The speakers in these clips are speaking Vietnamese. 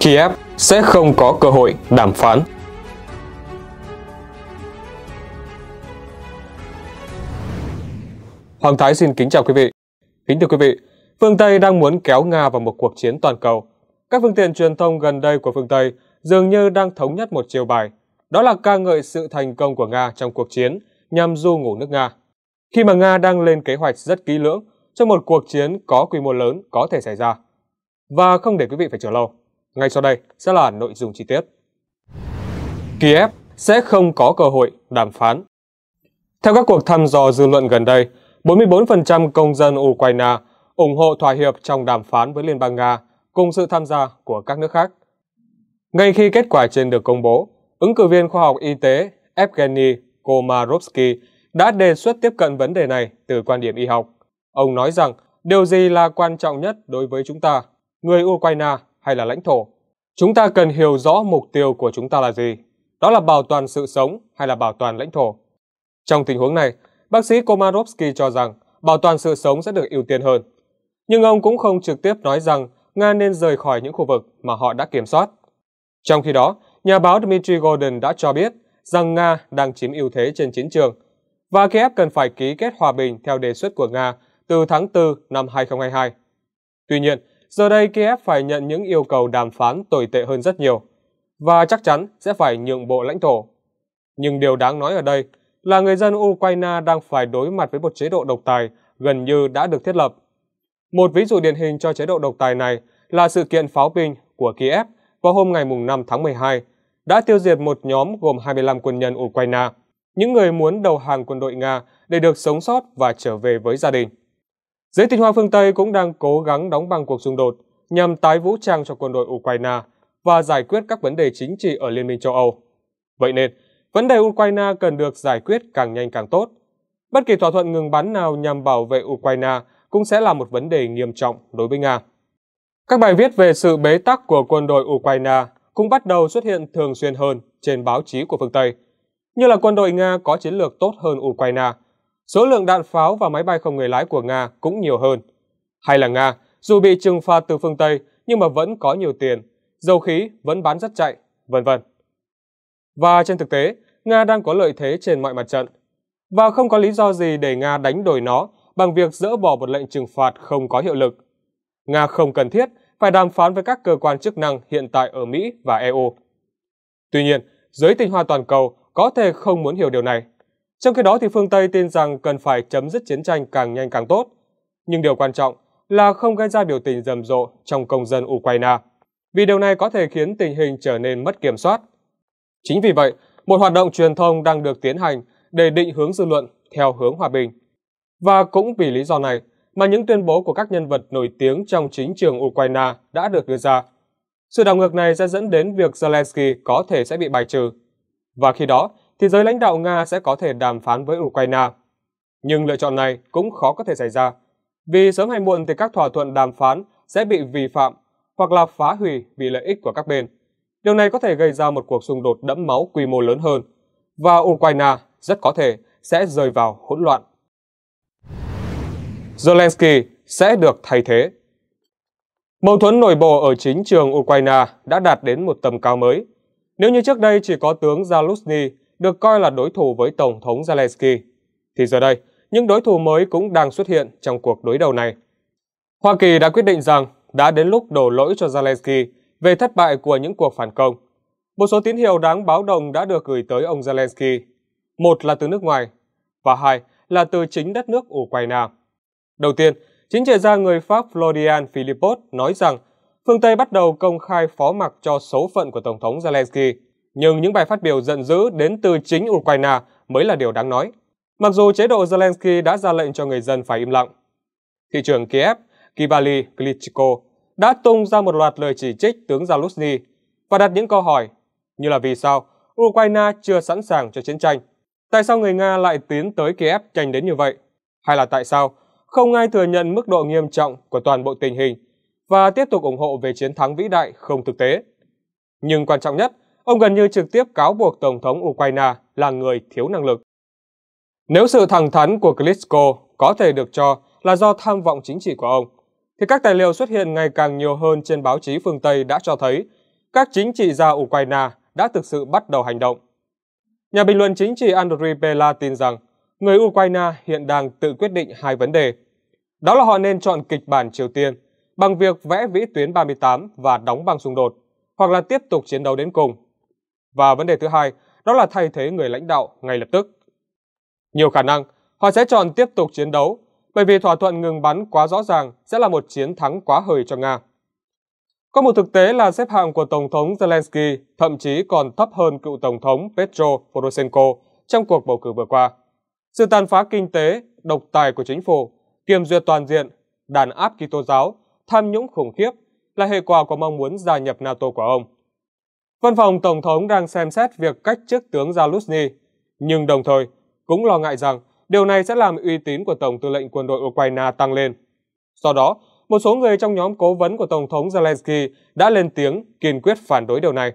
Kiev sẽ không có cơ hội đàm phán. Hoàng Thái xin kính chào quý vị. Kính thưa quý vị, phương Tây đang muốn kéo Nga vào một cuộc chiến toàn cầu. Các phương tiện truyền thông gần đây của phương Tây dường như đang thống nhất một chiều bài, đó là ca ngợi sự thành công của Nga trong cuộc chiến nhằm du ngủ nước Nga. Khi mà Nga đang lên kế hoạch rất kỹ lưỡng cho một cuộc chiến có quy mô lớn có thể xảy ra. Và không để quý vị phải chờ lâu, ngay sau đây sẽ là nội dung chi tiết. Kiev sẽ không có cơ hội đàm phán. Theo các cuộc thăm dò dư luận gần đây, 44% công dân Ukraine ủng hộ thỏa hiệp trong đàm phán với Liên bang Nga cùng sự tham gia của các nước khác. Ngay khi kết quả trên được công bố, ứng cử viên khoa học y tế Evgeny Komarovsky đã đề xuất tiếp cận vấn đề này từ quan điểm y học. Ông nói rằng điều gì là quan trọng nhất đối với chúng ta, người Ukraine hay là lãnh thổ? Chúng ta cần hiểu rõ mục tiêu của chúng ta là gì, đó là bảo toàn sự sống hay là bảo toàn lãnh thổ. Trong tình huống này, bác sĩ Komarovsky cho rằng bảo toàn sự sống sẽ được ưu tiên hơn. Nhưng ông cũng không trực tiếp nói rằng Nga nên rời khỏi những khu vực mà họ đã kiểm soát. Trong khi đó, nhà báo Dmitry Gordon đã cho biết rằng Nga đang chiếm ưu thế trên chiến trường và Kiev cần phải ký kết hòa bình theo đề xuất của Nga từ tháng 4 năm 2022. Tuy nhiên, giờ đây Kiev phải nhận những yêu cầu đàm phán tồi tệ hơn rất nhiều và chắc chắn sẽ phải nhượng bộ lãnh thổ. Nhưng điều đáng nói ở đây là người dân Ukraine đang phải đối mặt với một chế độ độc tài gần như đã được thiết lập. Một ví dụ điển hình cho chế độ độc tài này là sự kiện pháo binh của Kiev vào hôm ngày 5 tháng 12 đã tiêu diệt một nhóm gồm 25 quân nhân Ukraine, những người muốn đầu hàng quân đội Nga để được sống sót và trở về với gia đình. Giới tinh hoa phương Tây cũng đang cố gắng đóng băng cuộc xung đột nhằm tái vũ trang cho quân đội Ukraine và giải quyết các vấn đề chính trị ở Liên minh châu Âu. Vậy nên, vấn đề Ukraine cần được giải quyết càng nhanh càng tốt. Bất kỳ thỏa thuận ngừng bắn nào nhằm bảo vệ Ukraine cũng sẽ là một vấn đề nghiêm trọng đối với Nga. Các bài viết về sự bế tắc của quân đội Ukraine cũng bắt đầu xuất hiện thường xuyên hơn trên báo chí của phương Tây, như là quân đội Nga có chiến lược tốt hơn Ukraine, số lượng đạn pháo và máy bay không người lái của Nga cũng nhiều hơn, hay là Nga dù bị trừng phạt từ phương Tây nhưng mà vẫn có nhiều tiền, dầu khí vẫn bán rất chạy, vân vân. Và trên thực tế, Nga đang có lợi thế trên mọi mặt trận, và không có lý do gì để Nga đánh đổi nó bằng việc dỡ bỏ một lệnh trừng phạt không có hiệu lực. Nga không cần thiết phải đàm phán với các cơ quan chức năng hiện tại ở Mỹ và EU. Tuy nhiên, giới tinh hoa toàn cầu có thể không muốn hiểu điều này. Trong khi đó thì phương Tây tin rằng cần phải chấm dứt chiến tranh càng nhanh càng tốt. Nhưng điều quan trọng là không gây ra biểu tình rầm rộ trong công dân Ukraine, vì điều này có thể khiến tình hình trở nên mất kiểm soát. Chính vì vậy, một hoạt động truyền thông đang được tiến hành để định hướng dư luận theo hướng hòa bình. Và cũng vì lý do này mà những tuyên bố của các nhân vật nổi tiếng trong chính trường Ukraine đã được đưa ra. Sự đảo ngược này sẽ dẫn đến việc Zelensky có thể sẽ bị bài trừ. Và khi đó, thì giới lãnh đạo Nga sẽ có thể đàm phán với Ukraine. Nhưng lựa chọn này cũng khó có thể xảy ra, vì sớm hay muộn thì các thỏa thuận đàm phán sẽ bị vi phạm hoặc là phá hủy vì lợi ích của các bên. Điều này có thể gây ra một cuộc xung đột đẫm máu quy mô lớn hơn, và Ukraine rất có thể sẽ rơi vào hỗn loạn. Zelensky sẽ được thay thế. Mâu thuẫn nội bộ ở chính trường Ukraine đã đạt đến một tầm cao mới. Nếu như trước đây chỉ có tướng Zaluzhny được coi là đối thủ với Tổng thống Zelensky, thì giờ đây, những đối thủ mới cũng đang xuất hiện trong cuộc đối đầu này. Hoa Kỳ đã quyết định rằng đã đến lúc đổ lỗi cho Zelensky về thất bại của những cuộc phản công. Một số tín hiệu đáng báo động đã được gửi tới ông Zelensky. Một là từ nước ngoài, và hai là từ chính đất nước Ukraine. Đầu tiên, chính trị gia người Pháp Florian Philippot nói rằng phương Tây bắt đầu công khai phó mặc cho số phận của Tổng thống Zelensky. Nhưng những bài phát biểu giận dữ đến từ chính Ukraine mới là điều đáng nói, mặc dù chế độ Zelensky đã ra lệnh cho người dân phải im lặng. Thị trưởng Kiev Vitali Klitschko đã tung ra một loạt lời chỉ trích tướng Zaluzhny và đặt những câu hỏi như là vì sao Ukraine chưa sẵn sàng cho chiến tranh, tại sao người Nga lại tiến tới Kiev nhanh đến như vậy, hay là tại sao không ai thừa nhận mức độ nghiêm trọng của toàn bộ tình hình và tiếp tục ủng hộ về chiến thắng vĩ đại không thực tế. Nhưng quan trọng nhất, ông gần như trực tiếp cáo buộc Tổng thống Ukraine là người thiếu năng lực. Nếu sự thẳng thắn của Klitschko có thể được cho là do tham vọng chính trị của ông, thì các tài liệu xuất hiện ngày càng nhiều hơn trên báo chí phương Tây đã cho thấy các chính trị gia Ukraine đã thực sự bắt đầu hành động. Nhà bình luận chính trị Andriy Bela tin rằng người Ukraine hiện đang tự quyết định hai vấn đề. Đó là họ nên chọn kịch bản Triều Tiên bằng việc vẽ vĩ tuyến 38 và đóng băng xung đột, hoặc là tiếp tục chiến đấu đến cùng. Và vấn đề thứ hai, đó là thay thế người lãnh đạo ngay lập tức. Nhiều khả năng, họ sẽ chọn tiếp tục chiến đấu, bởi vì thỏa thuận ngừng bắn quá rõ ràng sẽ là một chiến thắng quá hời cho Nga. Có một thực tế là xếp hạng của Tổng thống Zelensky thậm chí còn thấp hơn cựu Tổng thống Petro Poroshenko trong cuộc bầu cử vừa qua. Sự tàn phá kinh tế, độc tài của chính phủ, kiểm duyệt toàn diện, đàn áp Kitô giáo, tham nhũng khủng khiếp là hệ quả của mong muốn gia nhập NATO của ông. Văn phòng Tổng thống đang xem xét việc cách chức tướng Zaluzhny, nhưng đồng thời cũng lo ngại rằng điều này sẽ làm uy tín của Tổng tư lệnh quân đội Ukraine tăng lên. Do đó, một số người trong nhóm cố vấn của Tổng thống Zelensky đã lên tiếng kiên quyết phản đối điều này.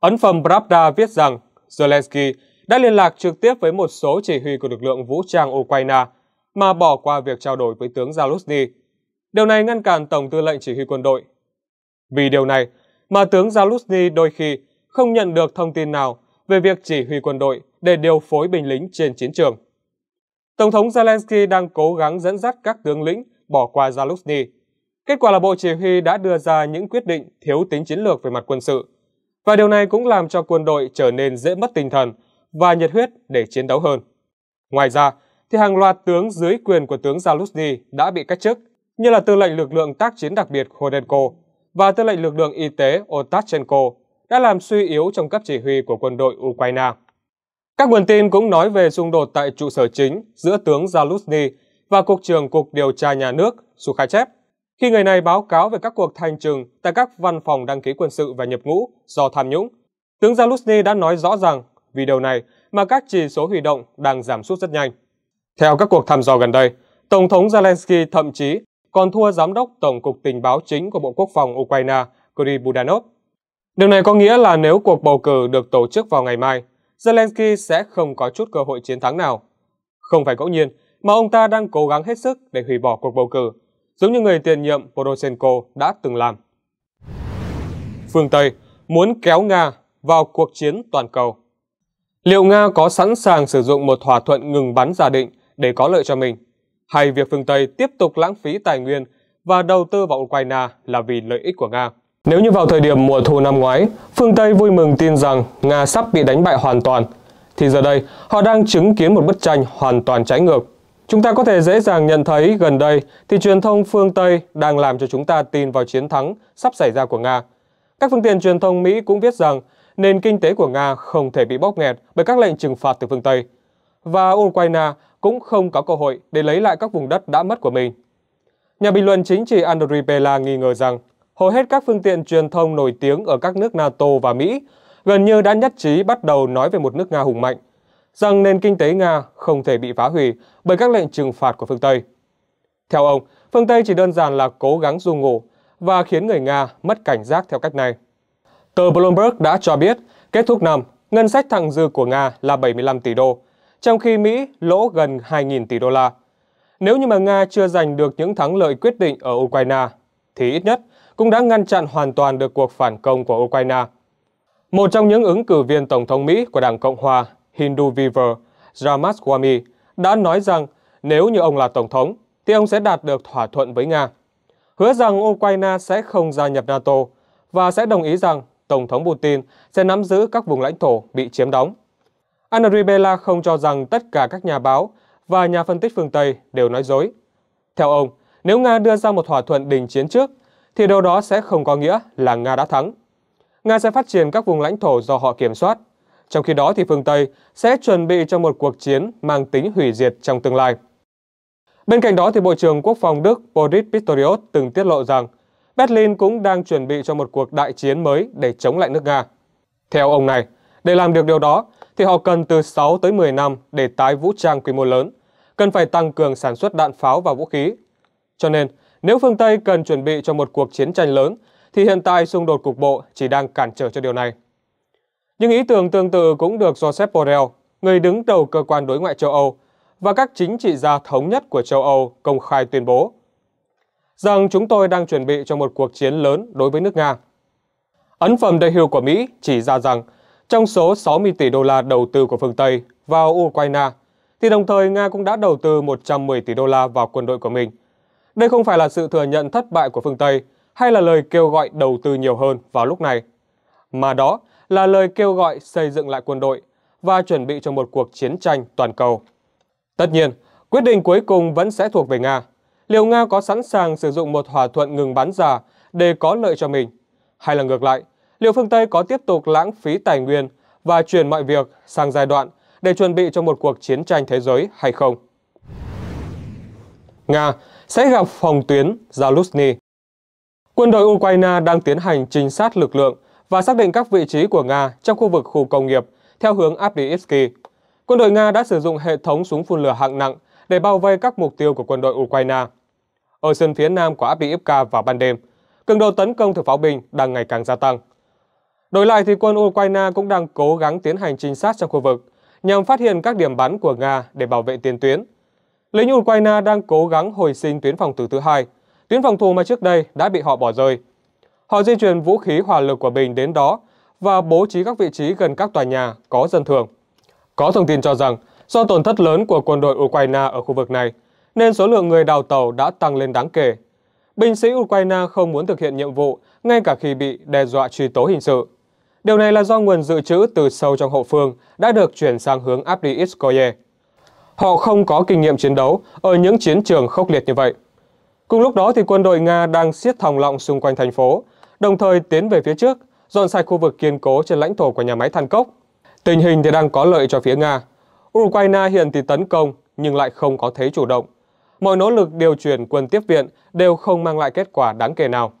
Ấn phẩm Pravda viết rằng Zelensky đã liên lạc trực tiếp với một số chỉ huy của lực lượng vũ trang Ukraine mà bỏ qua việc trao đổi với tướng Zaluzhny. Điều này ngăn cản Tổng tư lệnh chỉ huy quân đội. Vì điều này mà tướng Zaluzhny đôi khi không nhận được thông tin nào về việc chỉ huy quân đội để điều phối binh lính trên chiến trường. Tổng thống Zelensky đang cố gắng dẫn dắt các tướng lĩnh bỏ qua Zaluzhny. Kết quả là Bộ Chỉ huy đã đưa ra những quyết định thiếu tính chiến lược về mặt quân sự. Và điều này cũng làm cho quân đội trở nên dễ mất tinh thần và nhiệt huyết để chiến đấu hơn. Ngoài ra, thì hàng loạt tướng dưới quyền của tướng Zaluzhny đã bị cách chức, như là tư lệnh lực lượng tác chiến đặc biệt Khodenko và tư lệnh lực lượng y tế Ohtachenko, đã làm suy yếu trong cấp chỉ huy của quân đội Ukraine. Các nguồn tin cũng nói về xung đột tại trụ sở chính giữa tướng Zaluzhny và Cục trưởng Cục Điều tra Nhà nước Sukachep, khi người này báo cáo về các cuộc thanh trừng tại các văn phòng đăng ký quân sự và nhập ngũ do tham nhũng. Tướng Zaluzhny đã nói rõ rằng vì điều này mà các chỉ số huy động đang giảm sút rất nhanh. Theo các cuộc thăm dò gần đây, Tổng thống Zelensky thậm chí còn thua Giám đốc Tổng cục Tình báo chính của Bộ Quốc phòng Ukraine Kyrylo Budanov. Điều này có nghĩa là nếu cuộc bầu cử được tổ chức vào ngày mai, Zelensky sẽ không có chút cơ hội chiến thắng nào. Không phải ngẫu nhiên mà ông ta đang cố gắng hết sức để hủy bỏ cuộc bầu cử, giống như người tiền nhiệm Poroshenko đã từng làm. Phương Tây muốn kéo Nga vào cuộc chiến toàn cầu. Liệu Nga có sẵn sàng sử dụng một thỏa thuận ngừng bắn giả định để có lợi cho mình? Hay việc phương Tây tiếp tục lãng phí tài nguyên và đầu tư vào Ukraine là vì lợi ích của Nga? Nếu như vào thời điểm mùa thu năm ngoái, phương Tây vui mừng tin rằng Nga sắp bị đánh bại hoàn toàn, thì giờ đây họ đang chứng kiến một bức tranh hoàn toàn trái ngược. Chúng ta có thể dễ dàng nhận thấy gần đây thì truyền thông phương Tây đang làm cho chúng ta tin vào chiến thắng sắp xảy ra của Nga. Các phương tiện truyền thông Mỹ cũng viết rằng nền kinh tế của Nga không thể bị bóp nghẹt bởi các lệnh trừng phạt từ phương Tây, và Ukraine cũng không có cơ hội để lấy lại các vùng đất đã mất của mình. Nhà bình luận chính trị Andriy Bela nghi ngờ rằng hầu hết các phương tiện truyền thông nổi tiếng ở các nước NATO và Mỹ gần như đã nhất trí bắt đầu nói về một nước Nga hùng mạnh, rằng nền kinh tế Nga không thể bị phá hủy bởi các lệnh trừng phạt của phương Tây. Theo ông, phương Tây chỉ đơn giản là cố gắng du ngủ và khiến người Nga mất cảnh giác theo cách này. Tờ Bloomberg đã cho biết, kết thúc năm, ngân sách thặng dư của Nga là 75 tỷ đô, trong khi Mỹ lỗ gần 2.000 tỷ đô la. Nếu như mà Nga chưa giành được những thắng lợi quyết định ở Ukraine, thì ít nhất cũng đã ngăn chặn hoàn toàn được cuộc phản công của Ukraine. Một trong những ứng cử viên Tổng thống Mỹ của Đảng Cộng Hòa, Vivek Ramaswamy, đã nói rằng nếu như ông là Tổng thống, thì ông sẽ đạt được thỏa thuận với Nga, hứa rằng Ukraine sẽ không gia nhập NATO và sẽ đồng ý rằng Tổng thống Putin sẽ nắm giữ các vùng lãnh thổ bị chiếm đóng. Andriy Bela không cho rằng tất cả các nhà báo và nhà phân tích phương Tây đều nói dối. Theo ông, nếu Nga đưa ra một thỏa thuận đình chiến trước, thì điều đó sẽ không có nghĩa là Nga đã thắng. Nga sẽ phát triển các vùng lãnh thổ do họ kiểm soát. Trong khi đó thì phương Tây sẽ chuẩn bị cho một cuộc chiến mang tính hủy diệt trong tương lai. Bên cạnh đó thì Bộ trưởng Quốc phòng Đức Boris Pistorius từng tiết lộ rằng Berlin cũng đang chuẩn bị cho một cuộc đại chiến mới để chống lại nước Nga. Theo ông này, để làm được điều đó thì họ cần từ 6 tới 10 năm để tái vũ trang quy mô lớn, cần phải tăng cường sản xuất đạn pháo và vũ khí. Cho nên, nếu phương Tây cần chuẩn bị cho một cuộc chiến tranh lớn, thì hiện tại xung đột cục bộ chỉ đang cản trở cho điều này. Những ý tưởng tương tự cũng được Joseph Borrell, người đứng đầu cơ quan đối ngoại châu Âu, và các chính trị gia thống nhất của châu Âu công khai tuyên bố rằng chúng tôi đang chuẩn bị cho một cuộc chiến lớn đối với nước Nga. Ấn phẩm The Hill của Mỹ chỉ ra rằng trong số 60 tỷ đô la đầu tư của phương Tây vào Ukraine, thì đồng thời Nga cũng đã đầu tư 110 tỷ đô la vào quân đội của mình. Đây không phải là sự thừa nhận thất bại của phương Tây hay là lời kêu gọi đầu tư nhiều hơn vào lúc này, mà đó là lời kêu gọi xây dựng lại quân đội và chuẩn bị cho một cuộc chiến tranh toàn cầu. Tất nhiên, quyết định cuối cùng vẫn sẽ thuộc về Nga. Liệu Nga có sẵn sàng sử dụng một thỏa thuận ngừng bắn giả để có lợi cho mình? Hay là ngược lại, liệu phương Tây có tiếp tục lãng phí tài nguyên và chuyển mọi việc sang giai đoạn để chuẩn bị cho một cuộc chiến tranh thế giới hay không? Nga sẽ gặp phòng tuyến Zaluzhny. Quân đội Ukraine đang tiến hành trinh sát lực lượng và xác định các vị trí của Nga trong khu vực khu công nghiệp theo hướng Avdiivsky. Quân đội Nga đã sử dụng hệ thống súng phun lửa hạng nặng để bao vây các mục tiêu của quân đội Ukraine. Ở sườn phía nam của Avdiivka vào ban đêm, cường độ tấn công từ pháo binh đang ngày càng gia tăng. Đổi lại thì quân Ukraine cũng đang cố gắng tiến hành trinh sát trong khu vực nhằm phát hiện các điểm bắn của Nga để bảo vệ tiền tuyến. Lính Ukraine đang cố gắng hồi sinh tuyến phòng thủ thứ hai, tuyến phòng thủ mà trước đây đã bị họ bỏ rơi. Họ di chuyển vũ khí hỏa lực của mình đến đó và bố trí các vị trí gần các tòa nhà có dân thường. Có thông tin cho rằng, do tổn thất lớn của quân đội Ukraine ở khu vực này, nên số lượng người đào tẩu đã tăng lên đáng kể. Binh sĩ Ukraine không muốn thực hiện nhiệm vụ ngay cả khi bị đe dọa truy tố hình sự. Điều này là do nguồn dự trữ từ sâu trong hậu phương đã được chuyển sang hướng Avdiivskoye. Họ không có kinh nghiệm chiến đấu ở những chiến trường khốc liệt như vậy. Cùng lúc đó, thì quân đội Nga đang siết thòng lọng xung quanh thành phố, đồng thời tiến về phía trước, dọn sạch khu vực kiên cố trên lãnh thổ của nhà máy than cốc. Tình hình thì đang có lợi cho phía Nga. Ukraine hiện thì tấn công nhưng lại không có thế chủ động. Mọi nỗ lực điều chuyển quân tiếp viện đều không mang lại kết quả đáng kể nào.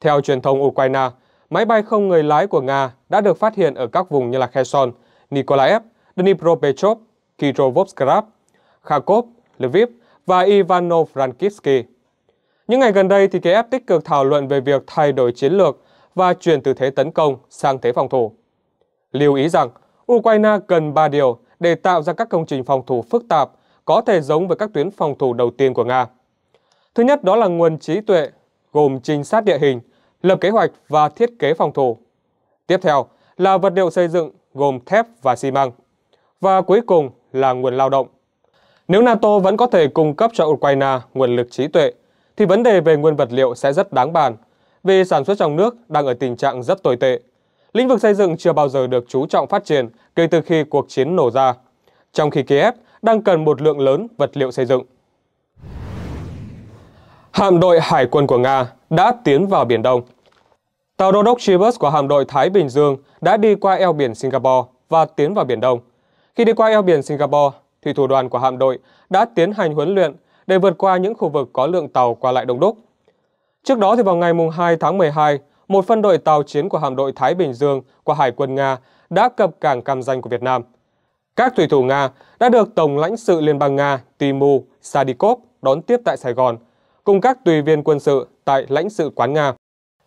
Theo truyền thông Ukraine, máy bay không người lái của Nga đã được phát hiện ở các vùng như là Kherson, Nikolaev, Dnipropetrovsk, Kirovoskrat, Kharkov, Lviv và Ivano-Frankivsky. Những ngày gần đây thì Kiev tích cực thảo luận về việc thay đổi chiến lược và chuyển từ thế tấn công sang thế phòng thủ. Lưu ý rằng, Ukraine cần 3 điều để tạo ra các công trình phòng thủ phức tạp có thể giống với các tuyến phòng thủ đầu tiên của Nga. Thứ nhất đó là nguồn trí tuệ, gồm trinh sát địa hình, lập kế hoạch và thiết kế phòng thủ. Tiếp theo là vật liệu xây dựng, gồm thép và xi măng. Và cuối cùng là nguồn lao động. Nếu NATO vẫn có thể cung cấp cho Ukraine nguồn lực trí tuệ, thì vấn đề về nguyên vật liệu sẽ rất đáng bàn, vì sản xuất trong nước đang ở tình trạng rất tồi tệ. Lĩnh vực xây dựng chưa bao giờ được chú trọng phát triển kể từ khi cuộc chiến nổ ra, trong khi Kiev đang cần một lượng lớn vật liệu xây dựng. Hạm đội hải quân của Nga đã tiến vào Biển Đông. Tàu đô đốc Chivas của hạm đội Thái Bình Dương đã đi qua eo biển Singapore và tiến vào Biển Đông. Khi đi qua eo biển Singapore, thủy thủ đoàn của hạm đội đã tiến hành huấn luyện để vượt qua những khu vực có lượng tàu qua lại đông đúc. Trước đó thì vào ngày 2 tháng 12, một phân đội tàu chiến của hạm đội Thái Bình Dương của Hải quân Nga đã cập cảng Cam Ranh của Việt Nam. Các thủy thủ Nga đã được Tổng lãnh sự Liên bang Nga Timu Sadikov đón tiếp tại Sài Gòn, cùng các tùy viên quân sự tại lãnh sự quán Nga.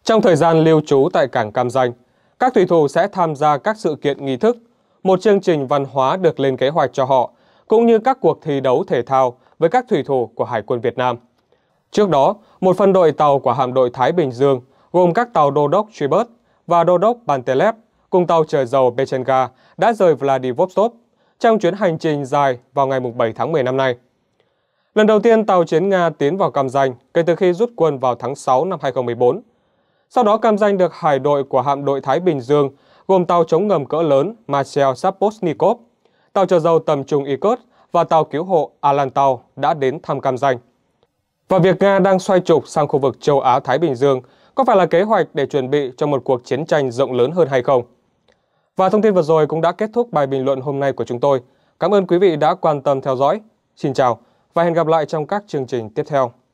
Trong thời gian lưu trú tại cảng Cam Ranh, các thủy thủ sẽ tham gia các sự kiện nghi thức, một chương trình văn hóa được lên kế hoạch cho họ, cũng như các cuộc thi đấu thể thao với các thủy thủ của Hải quân Việt Nam. Trước đó, một phân đội tàu của hạm đội Thái Bình Dương gồm các tàu đô đốc Chibert và đô đốc Pantelev cùng tàu chở dầu Bechenga đã rời Vladivostok trong chuyến hành trình dài vào ngày 7 tháng 10 năm nay. Lần đầu tiên tàu chiến Nga tiến vào Cam Ranh kể từ khi rút quân vào tháng 6 năm 2014. Sau đó Cam Ranh được hải đội của hạm đội Thái Bình Dương gồm tàu chống ngầm cỡ lớn Marshal Saposnikov, tàu chở dầu tầm trung Irkut và tàu cứu hộ Alantau đã đến thăm Cam Ranh. Và việc Nga đang xoay trục sang khu vực châu Á-Thái Bình Dương có phải là kế hoạch để chuẩn bị cho một cuộc chiến tranh rộng lớn hơn hay không? Và thông tin vừa rồi cũng đã kết thúc bài bình luận hôm nay của chúng tôi. Cảm ơn quý vị đã quan tâm theo dõi. Xin chào và hẹn gặp lại trong các chương trình tiếp theo.